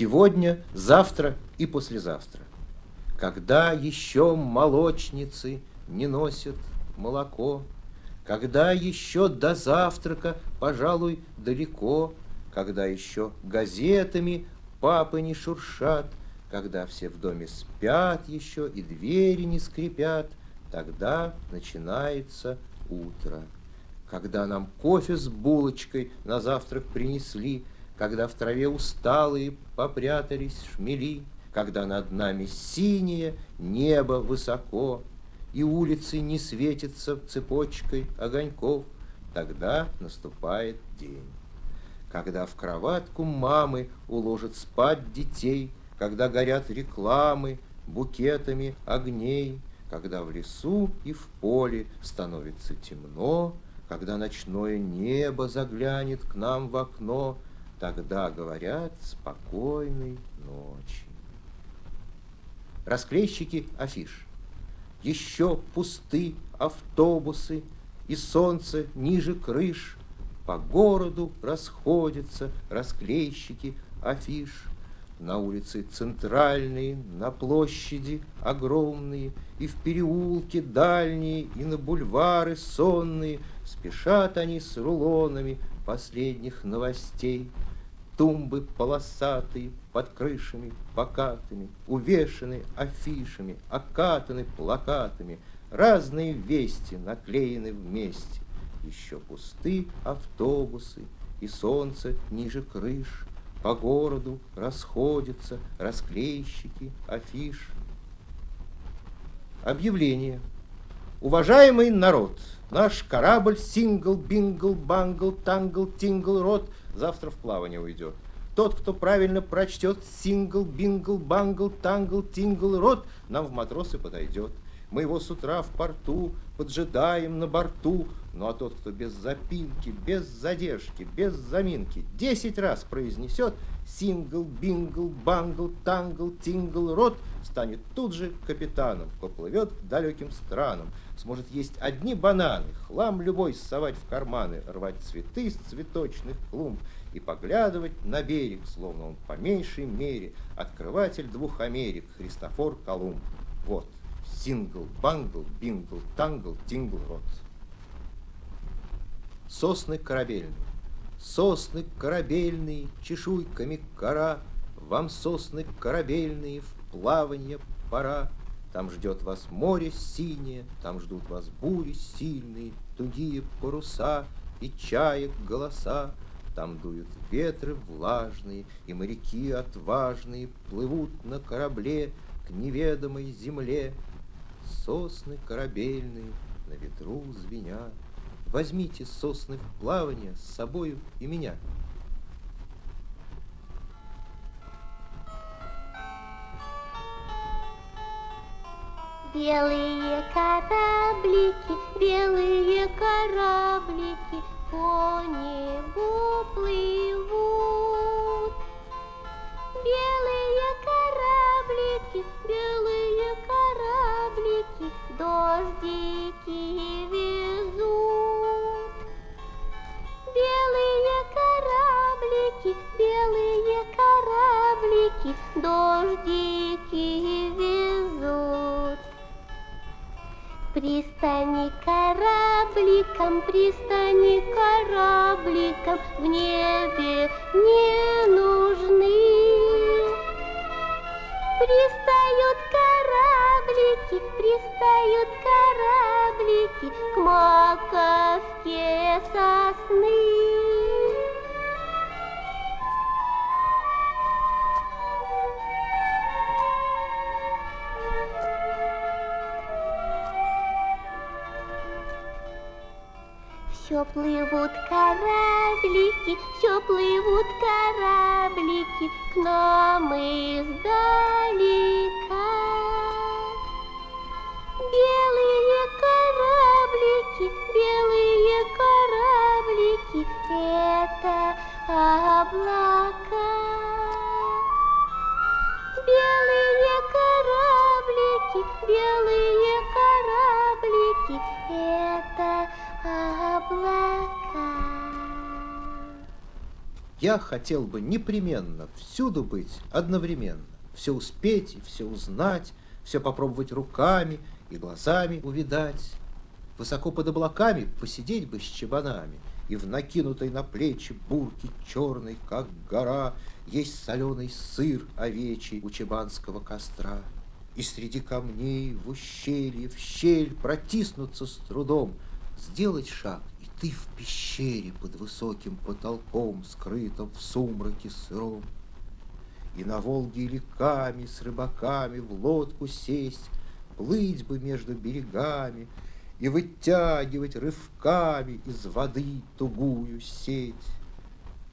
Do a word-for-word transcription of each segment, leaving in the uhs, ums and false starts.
сегодня, завтра и послезавтра. Когда еще молочницы не носят молоко, когда еще до завтрака, пожалуй, далеко, когда еще газетами папы не шуршат, когда все в доме спят еще и двери не скрипят, тогда начинается утро. Когда нам кофе с булочкой на завтрак принесли, когда в траве усталые попрятались шмели, когда над нами синее небо высоко, и улицы не светятся цепочкой огоньков, тогда наступает день. Когда в кроватку мамы уложат спать детей, когда горят рекламы букетами огней, когда в лесу и в поле становится темно, когда ночное небо заглянет к нам в окно, тогда говорят спокойной ночи. Расклейщики афиш. Еще пусты автобусы, и солнце ниже крыш. По городу расходятся расклейщики афиш. На улице центральные, на площади огромные, и в переулке дальние, и на бульвары сонные. Спешат они с рулонами последних новостей. Тумбы полосатые, под крышами покатыми, увешаны афишами, окатаны плакатами. Разные вести наклеены вместе. Еще пусты автобусы, и солнце ниже крыш. По городу расходятся расклейщики афиш. Объявление. Уважаемый народ, наш корабль сингл-бингл-бангл-тангл-тингл-рот завтра в плавание уйдет. Тот, кто правильно прочтет сингл-бингл-бангл-тангл-тингл-рот, нам в матросы подойдет. Мы его с утра в порту поджидаем на борту. Ну а тот, кто без запинки, без задержки, без заминки десять раз произнесет сингл-бингл-бангл-тангл-тингл-рот, станет тут же капитаном, поплывет к далеким странам, сможет есть одни бананы, хлам любой совать в карманы, рвать цветы с цветочных клумб и поглядывать на берег, словно он по меньшей мере открыватель двух Америк, Христофор Колумб. Вот. Сингл, бангл, бингл, тангл, тингл, рот. Сосны корабельные. Сосны корабельные, чешуйками кора, вам, сосны корабельные, в плаванье пора. Там ждет вас море синее, там ждут вас бури сильные, тугие паруса и чаек голоса. Там дуют ветры влажные, и моряки отважные плывут на корабле к неведомой земле. Сосны корабельные на ветру звеня. Возьмите сосны в плавание с собою и меня. Белые кораблики, белые кораблики по небу плывут. Белые кораблики, белые кораблики дождики везут. Белые кораблики, белые кораблики дождики везут. Пристани корабликом, пристани корабликом, в небе не нужны. Пристают кораблики, пристают кораблики к маковке сосны. Все плывут кораблики, все плывут кораблики к нам издалека. Белые кораблики, белые кораблики — это облака. Белые кораблики, белые кораблики — это облака. Я хотел бы непременно всюду быть одновременно, все успеть и все узнать, все попробовать руками и глазами увидать, высоко под облаками посидеть бы с чебанами, и в накинутой на плечи бурке черной, как гора, есть соленый сыр овечий у чебанского костра. И среди камней в ущелье в щель протиснуться с трудом, сделать шаг, и ты в пещере под высоким потолком, скрытом в сумраке сыром. И на Волге или Каме с рыбаками в лодку сесть, плыть бы между берегами и вытягивать рывками из воды тугую сеть.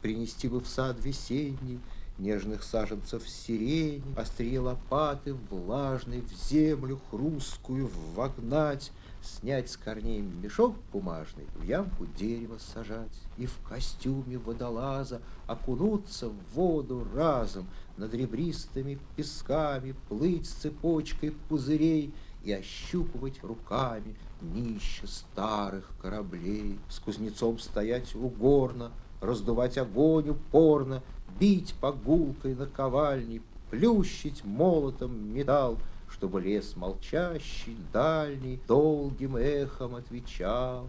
Принести бы в сад весенний нежных саженцев сирени, острие лопаты влажной в землю хрусткую вогнать, снять с корней мешок бумажный, в ямку дерево сажать, и в костюме водолаза окунуться в воду разом, над ребристыми песками плыть с цепочкой пузырей и ощупывать руками днище старых кораблей, с кузнецом стоять у горна, раздувать огонь упорно, бить по гулкой наковальни, плющить молотом металл, чтобы лес молчащий, дальний, долгим эхом отвечал.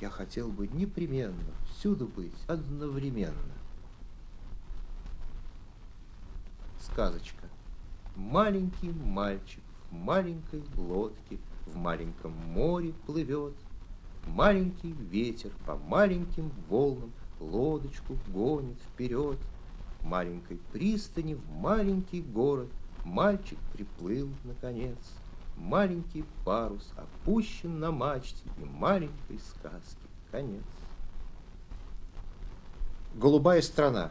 Я хотел бы непременно всюду быть одновременно. Сказочка. Маленький мальчик в маленькой лодке в маленьком море плывет. Маленький ветер по маленьким волнам лодочку гонит вперед. В маленькой пристани в маленький город мальчик приплыл наконец. Маленький парус опущен на мачте, и маленькой сказки конец. Голубая страна.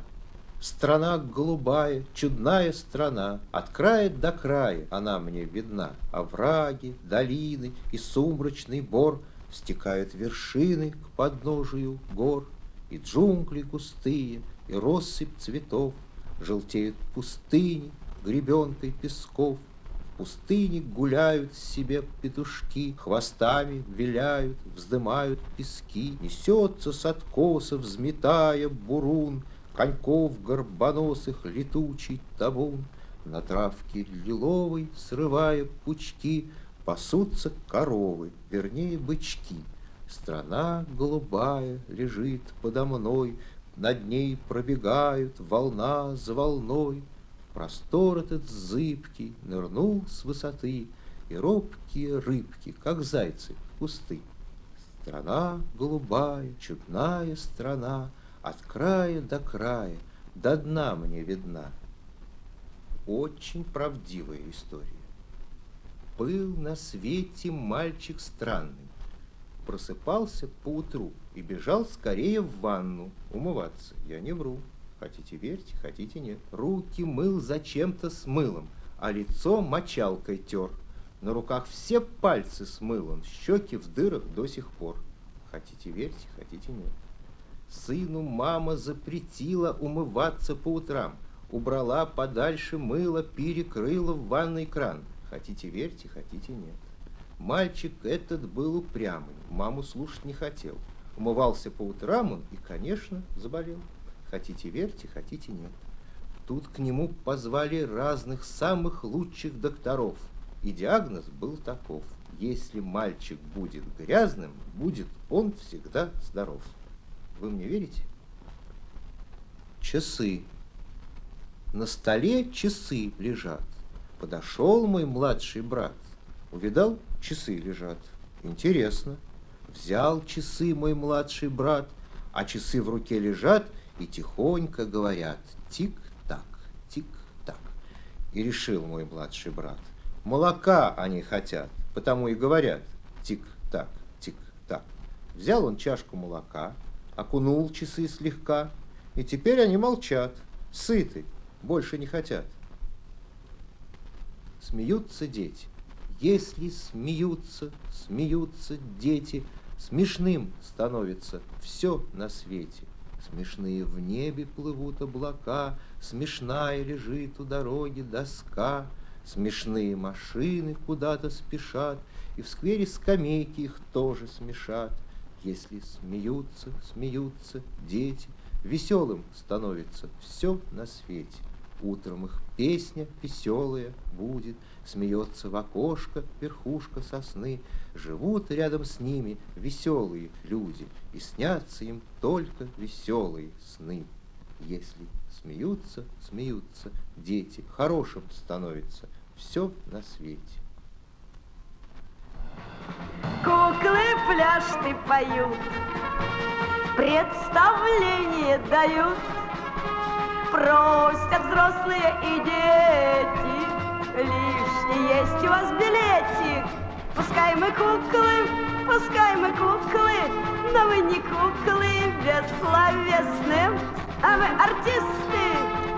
Страна голубая, чудная страна, от края до края она мне видна. Овраги, долины и сумрачный бор, стекают вершины к подножию гор. И джунгли густые, и россыпь цветов, желтеют пустыни гребенкой песков. В пустыне гуляют себе петушки, хвостами виляют, вздымают пески. Несется с откосов, взметая бурун, коньков горбоносых летучий табун. На травке лиловой, срывая пучки, пасутся коровы, вернее бычки. Страна голубая лежит подо мной, над ней пробегают волна за волной. В простор этот зыбкий нырнул с высоты, и робкие рыбки, как зайцы в кусты. Страна голубая, чудная страна, от края до края, до дна мне видна. Очень правдивая история. Был на свете мальчик странный. Просыпался поутру и бежал скорее в ванну умываться. Я не вру. Хотите верьте, хотите нет. Руки мыл зачем-то с мылом, а лицо мочалкой тер. На руках все пальцы смыл он, щеки в дырах до сих пор. Хотите верьте, хотите нет. Сыну мама запретила умываться по утрам. Убрала подальше мыло, перекрыла в ванной кран. Хотите верьте, хотите нет. Мальчик этот был упрямый, маму слушать не хотел. Умывался по утрам он и, конечно, заболел. Хотите верьте, хотите нет. Тут к нему позвали разных самых лучших докторов. И диагноз был таков: если мальчик будет грязным, будет он всегда здоров. Вы мне верите? Часы. На столе часы лежат. Подошел мой младший брат. Увидал, часы лежат. Интересно. Взял часы мой младший брат, а часы в руке лежат и тихонько говорят: тик-так, тик-так. И решил мой младший брат: молока они хотят, потому и говорят тик-так, тик-так. Взял он чашку молока, окунул часы слегка, и теперь они молчат, сыты, больше не хотят. Смеются дети. Если смеются, смеются дети, смешным становится все на свете. Смешные в небе плывут облака, смешная лежит у дороги доска, смешные машины куда-то спешат, и в сквере скамейки их тоже смешат. Если смеются, смеются дети, Веселым становится все на свете. Утром их песня веселая будет, смеется в окошко верхушка сосны. Живут рядом с ними веселые люди, и снятся им только веселые сны. Если смеются, смеются дети, хорошим становится все на свете. Куклы пляшки поют, представление дают, просят взрослые и дети, лишний есть у вас билетик. Пускай мы куклы, пускай мы куклы, но мы не куклы бессловесны, а мы артисты,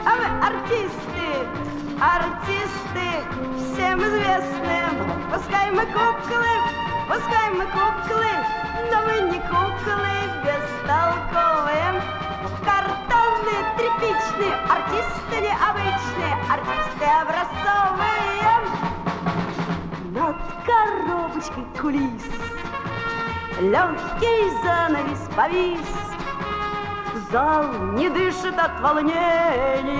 а мы артисты, артисты всем известны. Пускай мы куклы, пускай мы куклы, но мы не куклы бестолковые. Картонные, тряпичные, артисты необычные, артисты образцовые. Над коробочкой кулис легкий занавес повис. Зал не дышит от волнения,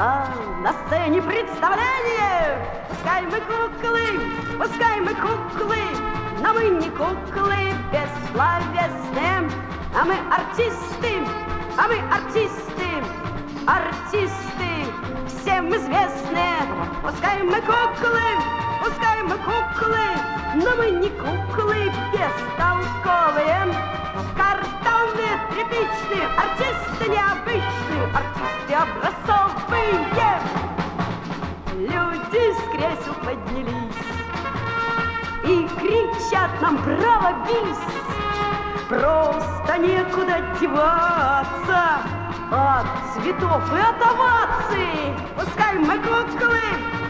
а на сцене представление. Пускай мы куклы, пускай мы куклы, но мы не куклы бессловесные, а мы артисты, а мы артисты, артисты всем известны. Пускай мы куклы, пускай мы куклы, но мы не куклы бестолковые. Картонные, тряпичные, артисты необычные, артисты образцовые. Люди с кресел поднялись и кричат нам: браво, бис! Просто некуда деваться от цветов и от оваций. Пускай мы куклы,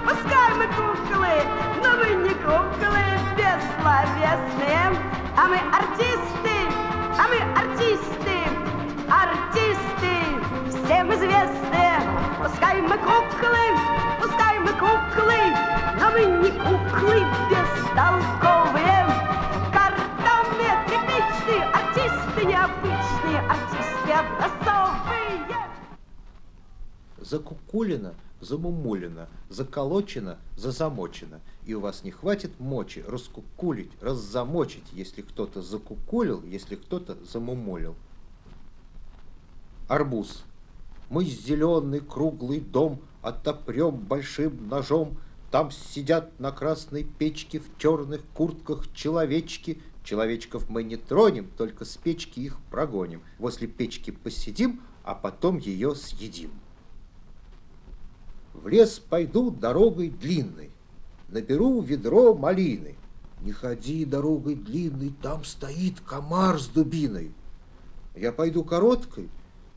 пускай мы куклы, но мы не куклы бессловесные, а мы артисты, а мы артисты, артисты всем известны. Пускай мы куклы, пускай мы куклы, но мы не куклы бестолковые. Артисты необычные, артисты образцовые. Закукулено, замумулено, заколочено, зазамочено. И у вас не хватит мочи раскукулить, раззамочить, если кто-то закукулил, если кто-то замумулил. Арбуз. Мы зеленый круглый дом отопрем большим ножом. Там сидят на красной печке в черных куртках человечки. Человечков мы не тронем, только с печки их прогоним. Возле печки посидим, а потом ее съедим. В лес пойду дорогой длинной, наберу ведро малины. Не ходи дорогой длинной, там стоит комар с дубиной. Я пойду короткой,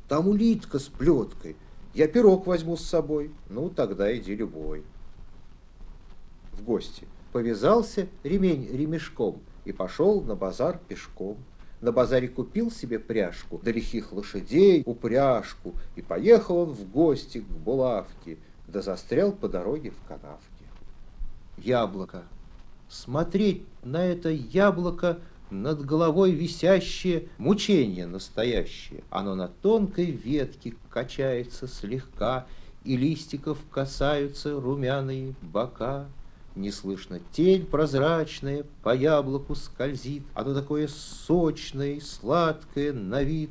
там улитка с плеткой. Я пирог возьму с собой, ну тогда иди любой. В гости. Повязался ремень ремешком и пошел на базар пешком. На базаре купил себе пряжку, да лихих лошадей упряжку, и поехал он в гости к булавке, да застрял по дороге в канавке. Яблоко. Смотреть на это яблоко, над головой висящее, мучение настоящее. Оно на тонкой ветке качается слегка, и листиков касаются румяные бока. Не слышно, тень прозрачная по яблоку скользит. Оно такое сочное и сладкое на вид.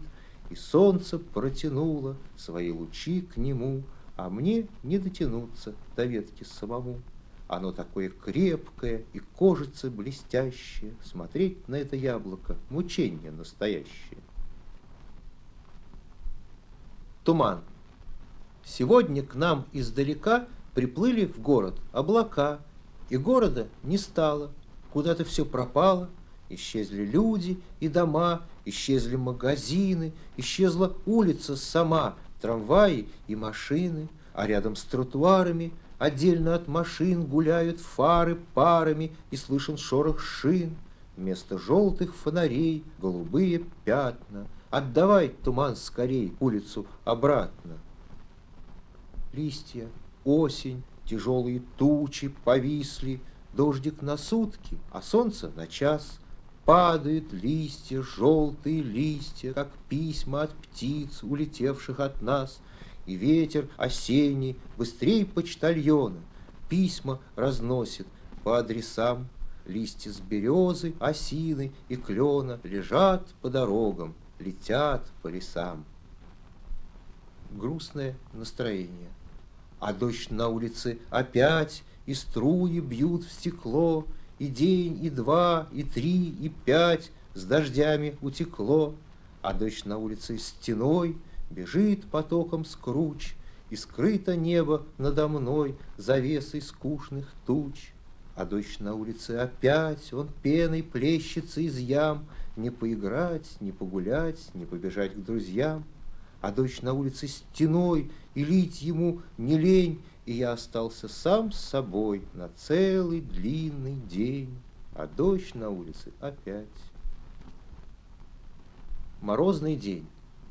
И солнце протянуло свои лучи к нему, а мне не дотянуться до ветки самому. Оно такое крепкое и кожица блестящая. Смотреть на это яблоко — мучение настоящее. Туман. Сегодня к нам издалека приплыли в город облака, и города не стало, куда-то все пропало, исчезли люди и дома, исчезли магазины, исчезла улица сама, трамваи и машины, а рядом с тротуарами отдельно от машин гуляют фары парами, и слышен шорох шин, вместо желтых фонарей голубые пятна. Отдавай, туман, скорей улицу обратно. Листья, осень. Тяжелые тучи повисли, дождик на сутки, а солнце на час. Падают листья, желтые листья, как письма от птиц, улетевших от нас, и ветер осенний быстрей почтальона письма разносит по адресам. Листья с березы, осины и клена лежат по дорогам, летят по лесам. Грустное настроение. А дождь на улице опять, и струи бьют в стекло, и день, и два, и три, и пять с дождями утекло, а дождь на улице стеной бежит потоком скруч, и скрыто небо надо мной завесой скучных туч. А дождь на улице опять, он пеной плещется из ям, не поиграть, не погулять, не побежать к друзьям. А дождь на улице стеной, и лить ему не лень, и я остался сам с собой на целый длинный день. А дождь на улице опять. Морозный день.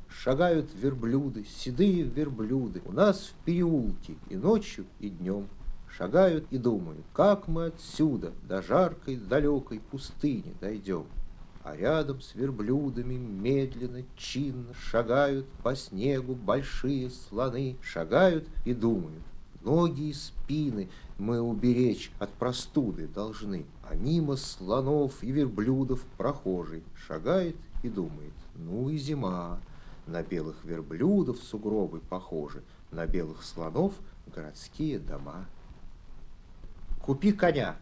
Шагают верблюды, седые верблюды, у нас в переулке и ночью, и днем. Шагают и думают, как мы отсюда до жаркой далекой пустыни дойдем. А рядом с верблюдами медленно, чинно шагают по снегу большие слоны. Шагают и думают, ноги и спины мы уберечь от простуды должны. А мимо слонов и верблюдов прохожий шагает и думает, ну и зима. На белых верблюдов сугробы похожи, на белых слонов городские дома. Купи коня.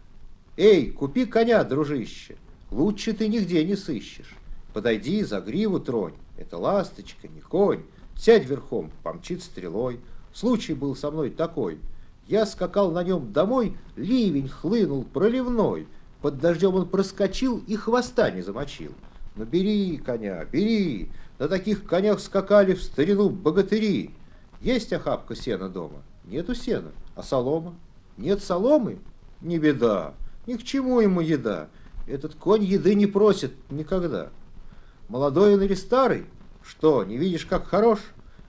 Эй, купи коня, дружище, лучше ты нигде не сыщешь. Подойди, за гриву тронь, это ласточка, не конь. Сядь верхом, помчит стрелой. Случай был со мной такой. Я скакал на нем домой, ливень хлынул проливной. Под дождем он проскочил и хвоста не замочил. Ну бери коня, бери, на таких конях скакали в старину богатыри. Есть охапка сена дома? Нету сена, а солома? Нет соломы? Не беда, ни к чему ему еда. Этот конь еды не просит никогда. Молодой он или старый? Что, не видишь, как хорош?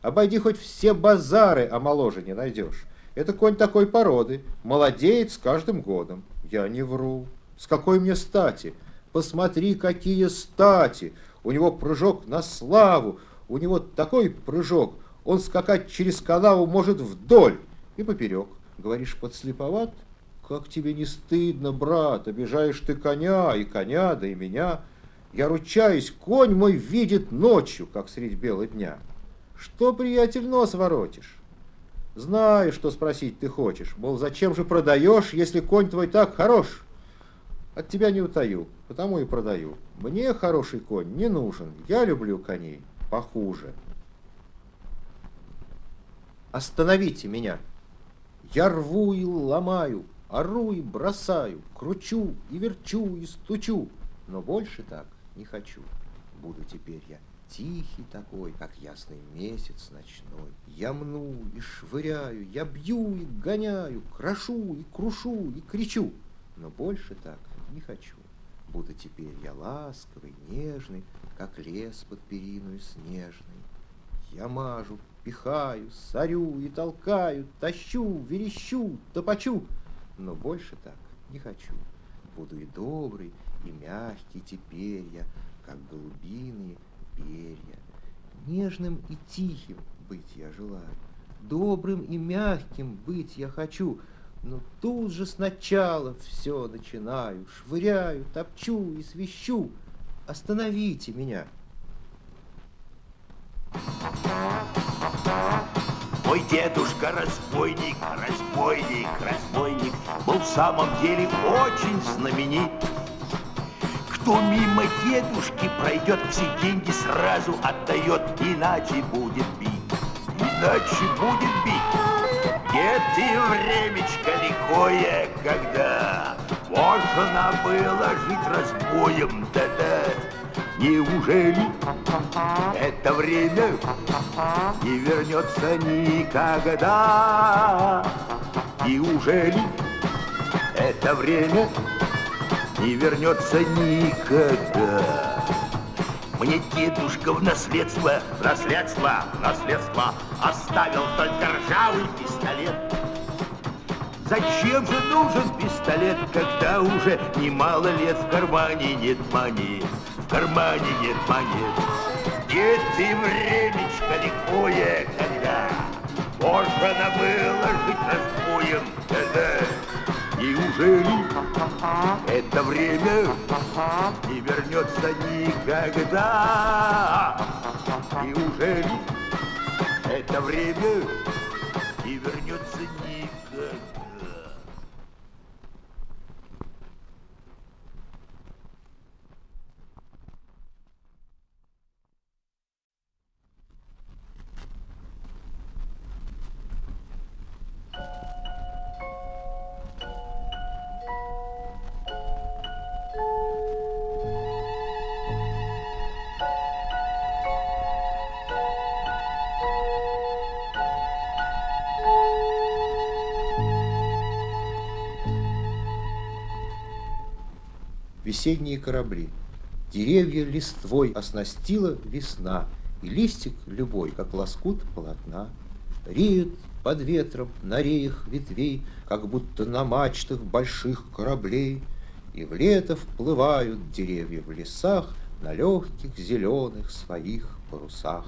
Обойди хоть все базары, а моложе не найдешь. Это конь такой породы, молодеет с каждым годом. Я не вру. С какой мне стати? Посмотри, какие стати! У него прыжок на славу, у него такой прыжок, он скакать через канаву может вдоль и поперек. Говоришь, подслеповат? Как тебе не стыдно, брат, обижаешь ты коня, и коня, да и меня. Я ручаюсь, конь мой видит ночью, как средь бела дня. Что, приятель, нос воротишь? Знаю, что спросить ты хочешь, мол, зачем же продаешь, если конь твой так хорош? От тебя не утаю, потому и продаю. Мне хороший конь не нужен, я люблю коней похуже. Остановите меня. Я рву и ломаю, ору и бросаю, кручу и верчу и стучу, но больше так не хочу. Буду теперь я тихий такой, как ясный месяц ночной. Я мну и швыряю, я бью и гоняю, крошу и крушу и кричу, но больше так не хочу. Буду теперь я ласковый, нежный, как лес под периною снежный. Я мажу, пихаю, сорю и толкаю, тащу, верещу, топочу, но больше так не хочу. Буду и добрый, и мягкий теперь я, как голубиные перья. Нежным и тихим быть я желаю, добрым и мягким быть я хочу, но тут же сначала все начинаю, швыряю, топчу и свищу. Остановите меня. Мой дедушка разбойник, разбойник, разбойник, был в самом деле очень знаменит. Кто мимо дедушки пройдет, все деньги сразу отдает, иначе будет бить, иначе будет бить. Где ты, времечко лихое, когда можно было жить разбоем, да-да. Неужели это время не вернется никогда? Неужели это время не вернется никогда? Мне дедушка в наследство, в наследство, в наследство оставил только ржавый пистолет. Зачем же нужен пистолет, когда уже немало лет в кармане нет монет, в кармане нет монет. Нет и времечко лихое, когда можно было жить разбоем, да-да. Неужели это время не вернется никогда? Неужели это время не вернется никогда? Весенние корабли. Деревья листвой оснастила весна, и листик любой, как лоскут полотна. Реют под ветром на реях ветвей, как будто на мачтах больших кораблей. И в лето вплывают деревья в лесах на легких зеленых своих парусах.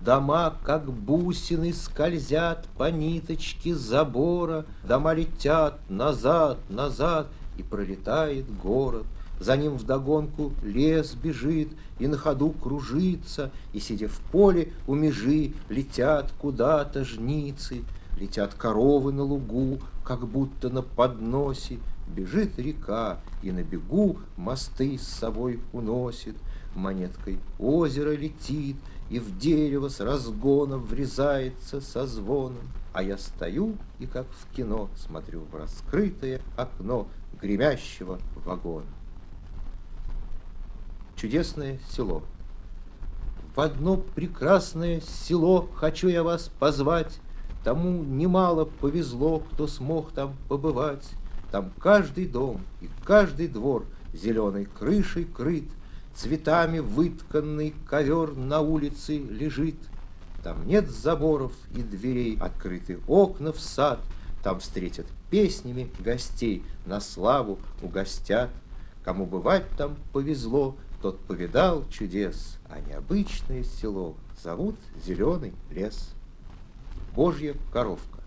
Дома, как бусины, скользят по ниточке забора, дома летят назад, назад, и пролетает город. За ним вдогонку лес бежит, и на ходу кружится, и, сидя в поле у межи, летят куда-то жницы. Летят коровы на лугу, как будто на подносе. Бежит река, и на бегу мосты с собой уносит. Монеткой озеро летит, и в дерево с разгона врезается со звоном. А я стою и, как в кино, смотрю в раскрытое окно гремящего вагона. Чудесное село. В одно прекрасное село хочу я вас позвать. Тому немало повезло, кто смог там побывать. Там каждый дом и каждый двор зеленой крышей крыт, цветами вытканный ковер на улице лежит. Там нет заборов и дверей, открыты окна в сад. Там встретят песнями гостей, на славу угостят. Кому бывать там повезло, тот повидал чудес, а необычное село зовут Зеленый лес. Божья коровка.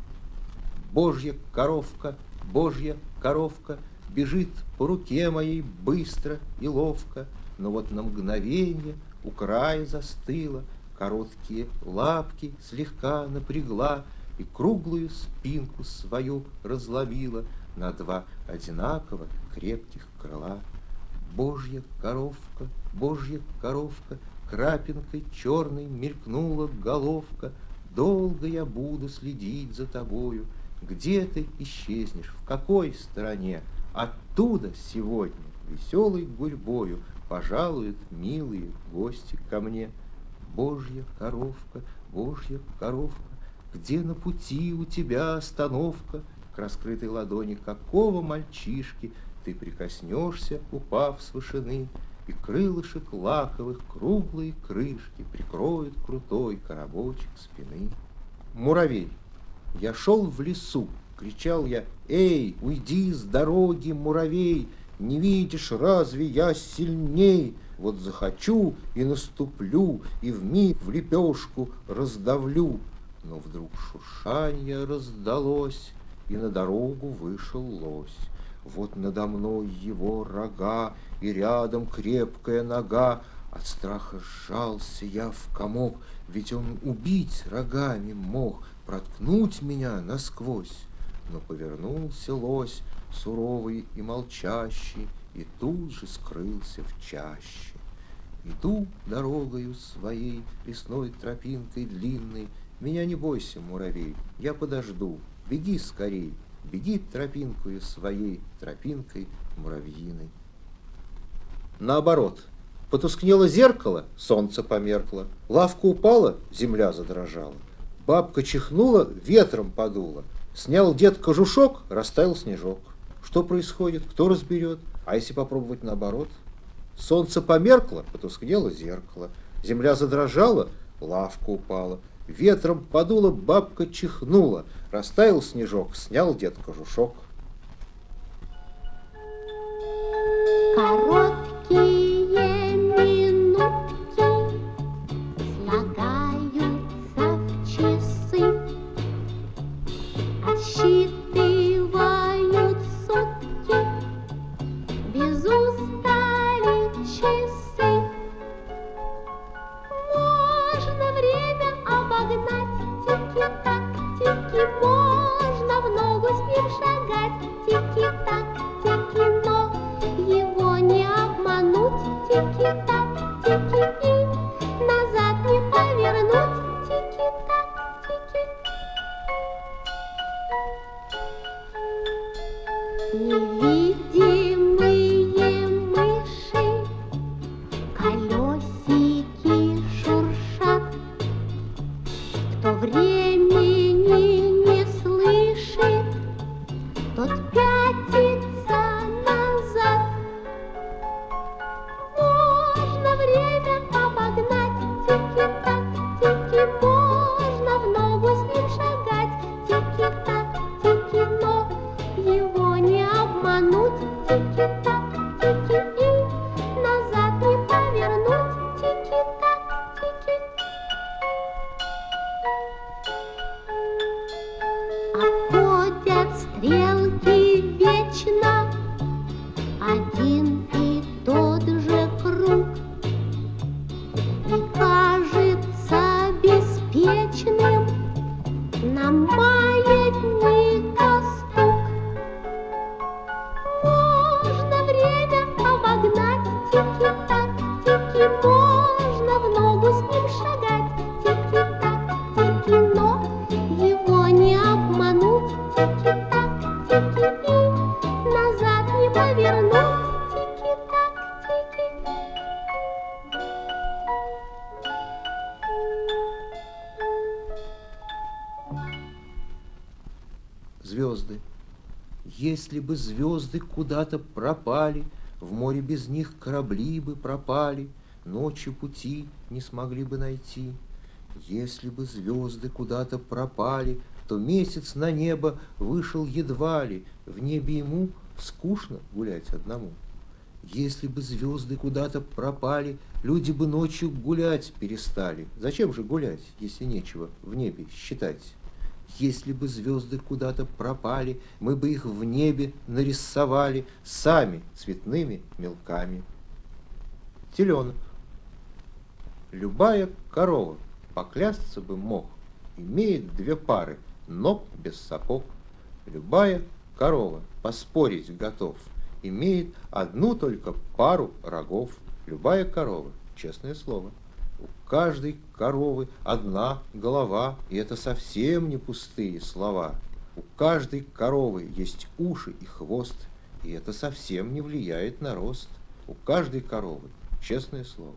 Божья коровка, Божья коровка бежит по руке моей быстро и ловко, но вот на мгновение у края застыла, короткие лапки слегка напрягла и круглую спинку свою разловила на два одинаково крепких крыла. Божья коровка, Божья коровка, крапинкой черной мелькнула головка. Долго я буду следить за тобою, где ты исчезнешь, в какой стране? Оттуда сегодня веселой гурьбою пожалуют милые гости ко мне. Божья коровка, Божья коровка, где на пути у тебя остановка? К раскрытой ладони какого мальчишки ты прикоснешься, упав с вышины, и крылышек лаковых круглые крышки прикроют крутой коробочек спины. Муравей. Я шел в лесу, кричал я: «Эй, уйди с дороги, муравей! Не видишь, разве я сильней? Вот захочу и наступлю, и вмиг в лепешку раздавлю». Но вдруг шуршанье раздалось, и на дорогу вышел лось. Вот надо мной его рога, и рядом крепкая нога. От страха сжался я в комок, ведь он убить рогами мог, проткнуть меня насквозь. Но повернулся лось, суровый и молчащий, и тут же скрылся в чаще. Иду дорогою своей, лесной тропинкой длинной. Меня не бойся, муравей, я подожду. Беги скорей, беги тропинкою своей, тропинкой муравьиной. Наоборот. Потускнело зеркало, солнце померкло. Лавка упала, земля задрожала. Бабка чихнула, ветром подула. Снял дед кожушок, растаял снежок. Что происходит, кто разберет? А если попробовать наоборот? Солнце померкло, потускнело зеркало. Земля задрожала, лавка упала. Ветром подула, бабка чихнула, растаял снежок, снял дед кожушок. Короткие минутки слагаются в часы, отсчитывают сутки, без устали часы. Можно время обогнать, тики-так, тики, можно в ногу с ним шагать, тики-так, тики, но его не обмануть, тики-так, тики, и назад не повернуть, тики-так, тики. Невидимые мыши, колесики шуршат, кто времени не слышит, тот пятится назад. Можно время обогнать, тики-так, тики, можно в ногу с ним шагать, тики-так, тики, но его не обмануть, тики-так, тики, и назад не повернуть, тики-так, тики. Обходят стрелки вечно один и тот же круг, и кажется беспечным на маятника стук. Можно время обогнать, тики-так, тики, можно в ногу с ним шагать, тики-так, тики, но его не обмануть, тики-так, тики, и назад не повернуть, тики-так, тики. Звезды. Если бы звезды куда-то пропали, в море без них корабли бы пропали, ночью пути не смогли бы найти. Если бы звезды куда-то пропали, то месяц на небо вышел едва ли, в небе ему скучно гулять одному. Если бы звезды куда-то пропали, люди бы ночью гулять перестали. Зачем же гулять, если нечего в небе считать? Если бы звезды куда-то пропали, мы бы их в небе нарисовали сами цветными мелками. Теленок. Любая корова, поклясться бы мог, имеет две пары ног без сапог. Любая корова, поспорить готов, имеет одну только пару рогов. Любая корова, честное слово. У каждой коровы одна голова, и это совсем не пустые слова. У каждой коровы есть уши и хвост, и это совсем не влияет на рост. У каждой коровы, честное слово,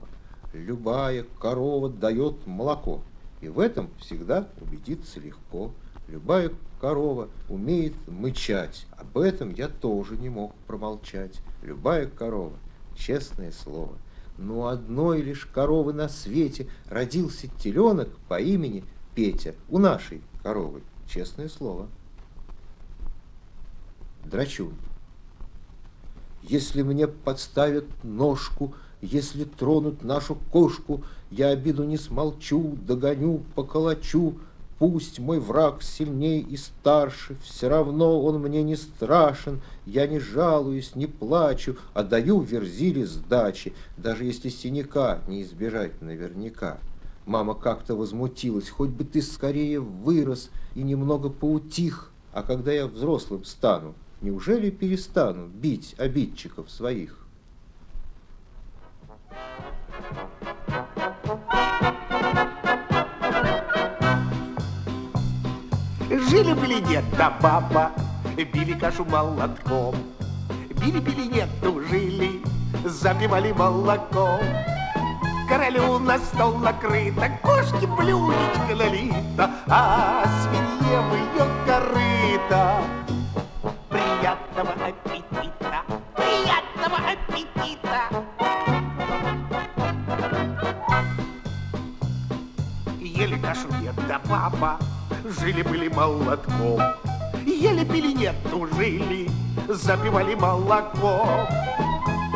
любая корова дает молоко, и в этом всегда убедиться легко. Любая корова умеет мычать, об этом я тоже не мог промолчать. Любая корова, честное слово. Но одной лишь коровы на свете родился теленок по имени Петя. У нашей коровы, честное слово. Драчун. Если мне подставят ножку, если тронут нашу кошку, я обиду не смолчу, догоню, поколочу. Пусть мой враг сильней и старше, все равно он мне не страшен. Я не жалуюсь, не плачу, а даю верзили сдачи, даже если синяка не избежать наверняка. Мама как-то возмутилась: хоть бы ты скорее вырос и немного поутих, а когда я взрослым стану, неужели перестану бить обидчиков своих? Жили-были дед да баба, били кашу молотком. Били-били, нет, жили, запивали молоком. Королю на стол накрыто, кошки блюдечко налито, а свинье в ее корыто. Приятного аппетита, приятного аппетита. Ели кашу дед жили-были молотком. Еле пили, нет, тужили, запивали молоко.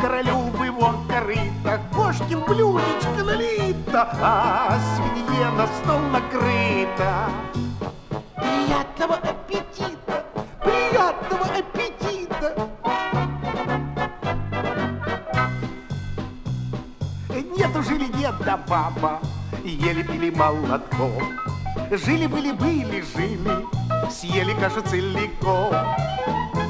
Королю в его корыто, кошки в блюдечко налито, а свинье на стол накрыто. Приятного аппетита, приятного аппетита. Нету жили деда баба, еле пили молотком. Жили-были-были, жили, съели кашу целиком.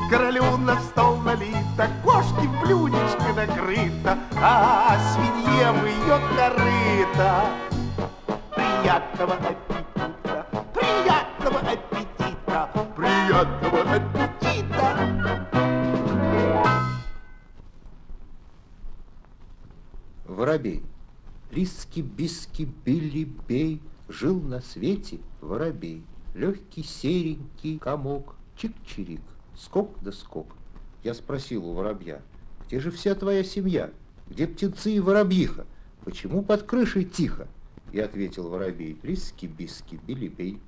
Королю на стол налито, кошки в блюдечко накрыто, а свинье в ее корыто. Приятного аппетита, приятного аппетита, приятного аппетита. Воробей. Риски-биски-били-бей, жил на свете воробей. Легкий серенький комок, чик-чирик, скок да скок. Я спросил у воробья: где же вся твоя семья? Где птенцы и воробьиха? Почему под крышей тихо? И ответил воробей: риски-биски-били-бей.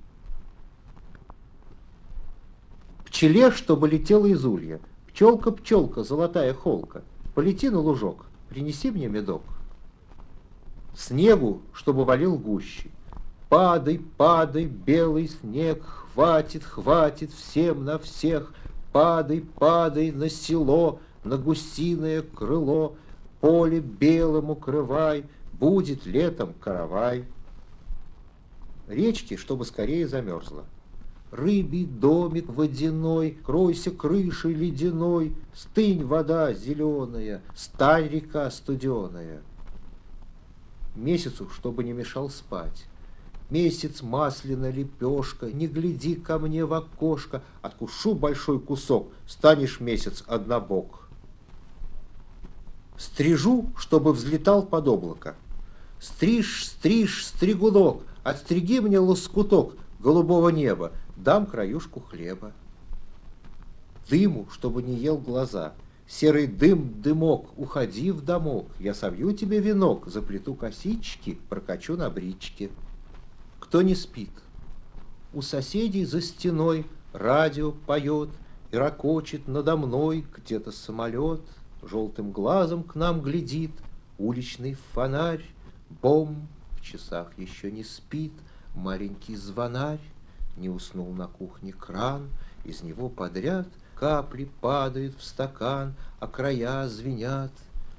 Пчеле, чтобы летела из улья: пчелка-пчелка, золотая холка, полети на лужок, принеси мне медок. Снегу, чтобы валил гуще: падай, падай, белый снег, хватит, хватит всем на всех. Падай, падай на село, на гусиное крыло, поле белым укрывай, будет летом каравай. Речки, чтобы скорее замерзла: рыбий домик водяной, кройся крышей ледяной, стынь, вода зеленая, стань, река студеная. Месяцу, чтобы не мешал спать: месяц, масляная лепешка, не гляди ко мне в окошко, откушу большой кусок, станешь месяц однобок. Стрижу, чтобы взлетал под облако: стриж, стриж, стригунок, отстриги мне лоскуток голубого неба, дам краюшку хлеба. Дыму, чтобы не ел глаза: серый дым, дымок, уходи в домок, я собью тебе венок, заплету косички, прокачу на бричке. Кто не спит? У соседей за стеной радио поет, и ракочет надо мной где-то самолет, желтым глазом к нам глядит уличный фонарь. Бом, в часах еще не спит маленький звонарь, не уснул на кухне кран, из него подряд капли падают в стакан, а края звенят.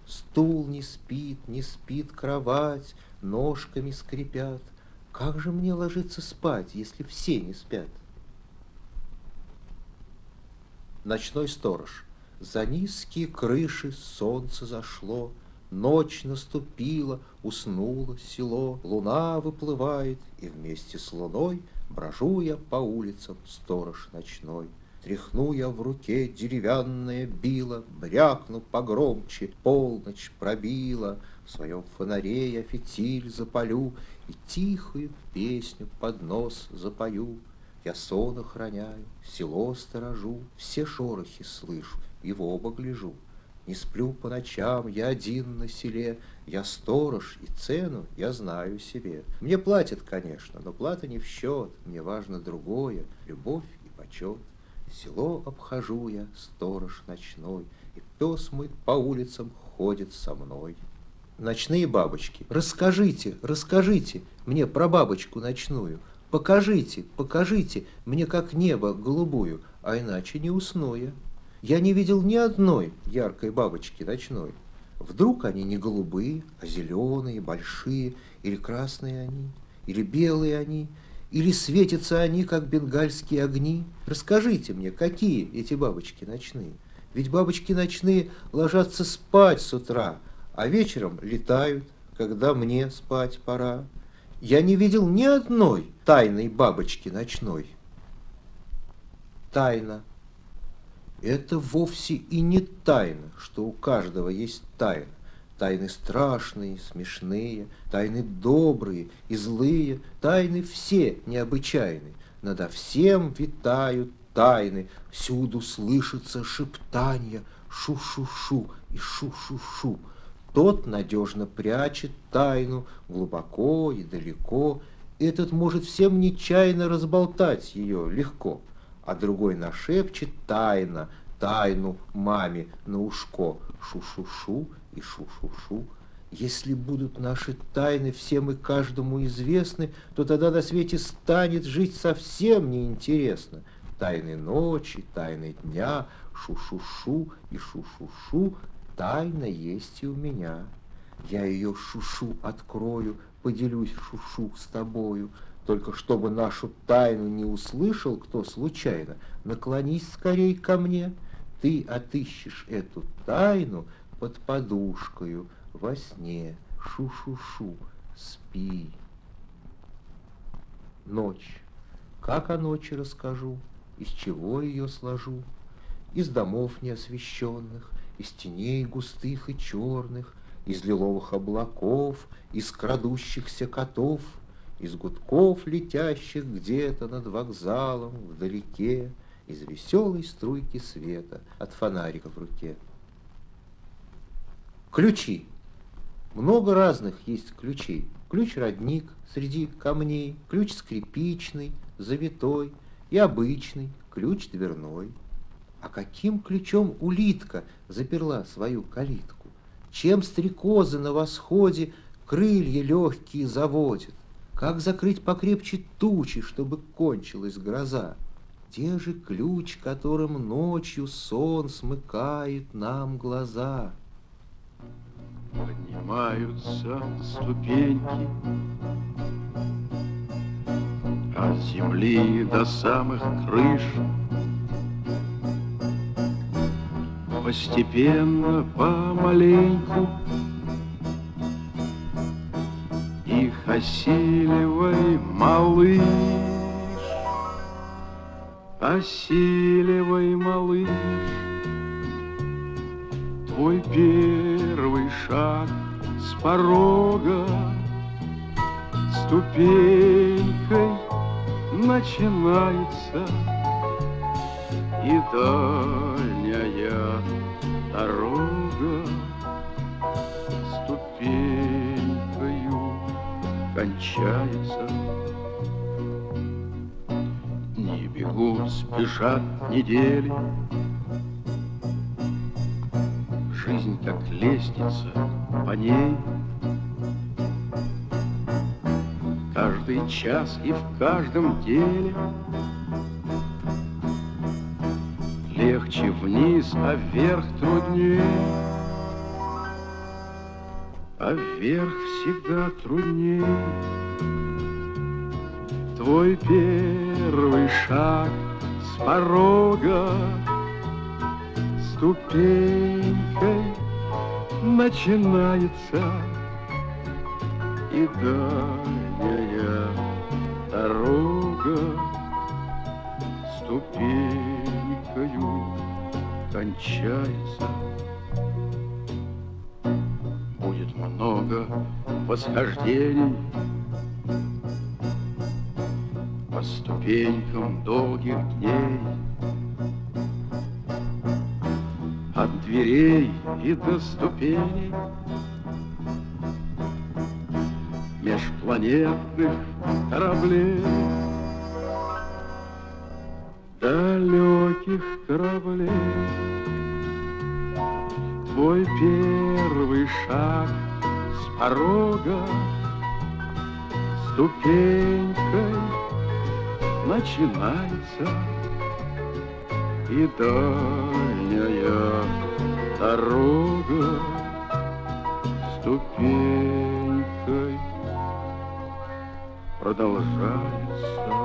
Стул не спит, не спит кровать, ножками скрипят. Как же мне ложиться спать, если все не спят? Ночной сторож. За низкие крыши солнце зашло, ночь наступила, уснуло село, луна выплывает, и вместе с луной брожу я по улицам, сторож ночной. Тряхну я в руке деревянное било, брякну погромче, полночь пробила. В своем фонаре я фитиль запалю и тихую песню под нос запою. Я сон охраняю, село сторожу, все шорохи слышу и в оба гляжу. Не сплю по ночам, я один на селе, я сторож и цену я знаю себе. Мне платят, конечно, но плата не в счет, мне важно другое, любовь и почет. Село обхожу я, сторож ночной, и пес мой по улицам ходит со мной. Ночные бабочки. Расскажите, расскажите мне про бабочку ночную. Покажите, покажите мне, как небо голубую, а иначе не усну я. Я не видел ни одной яркой бабочки ночной. Вдруг они не голубые, а зеленые, большие, или красные они, или белые они, или светятся они, как бенгальские огни? Расскажите мне, какие эти бабочки ночные? Ведь бабочки ночные ложатся спать с утра, а вечером летают, когда мне спать пора. Я не видел ни одной тайной бабочки ночной. Тайна. Это вовсе и не тайна, что у каждого есть тайна. Тайны страшные, смешные, тайны добрые и злые, тайны все необычайны. Надо всем витают тайны, всюду слышится шептанье, шу-шу-шу и шу-шу-шу. Тот надежно прячет тайну глубоко и далеко, этот может всем нечаянно разболтать ее легко, а другой нашепчет тайно, тайну маме на ушко, шу-шу-шу и шу-шу-шу. Если будут наши тайны всем и каждому известны, то тогда на свете станет жить совсем неинтересно. Тайны ночи, тайны дня, шу-шу-шу и шу-шу-шу, тайна есть и у меня. Я ее шу-шу открою, поделюсь шу-шу с тобою. Только чтобы нашу тайну не услышал кто случайно, наклонись скорей ко мне. Ты отыщешь эту тайну под подушкою во сне. Шу-шу-шу, спи. Ночь. Как о ночи расскажу, из чего ее сложу? Из домов неосвещенных, из теней густых и черных, из лиловых облаков, из крадущихся котов, из гудков, летящих где-то над вокзалом вдалеке, из веселой струйки света от фонарика в руке. Ключи. Много разных есть ключей. Ключ-родник среди камней, ключ скрипичный, завитой и обычный, ключ дверной. А каким ключом улитка заперла свою калитку? Чем стрекозы на восходе крылья легкие заводят? Как закрыть покрепче тучи, чтобы кончилась гроза? Те же ключ, которым ночью сон смыкает нам глаза. Поднимаются ступеньки от земли до самых крыш. Постепенно, помаленьку их осиливай, малыш. Осиливай, малыш, твой первый шаг с порога, ступенькой начинается и дальняя дорога, ступенькою кончается. Не бегут, спешат недели, жизнь как лестница, по ней каждый час и в каждом деле легче вниз, а вверх труднее, а вверх всегда труднее. Твой первый шаг с порога, ступенькой начинается и дальняя дорога, ступенькою кончается. Будет много восхождений по ступенькам долгих дней, от дверей и до ступеней межпланетных кораблей, далеких кораблей. Твой первый шаг с порога, ступенькой начинается и дальняя дорога, ступенькой продолжается.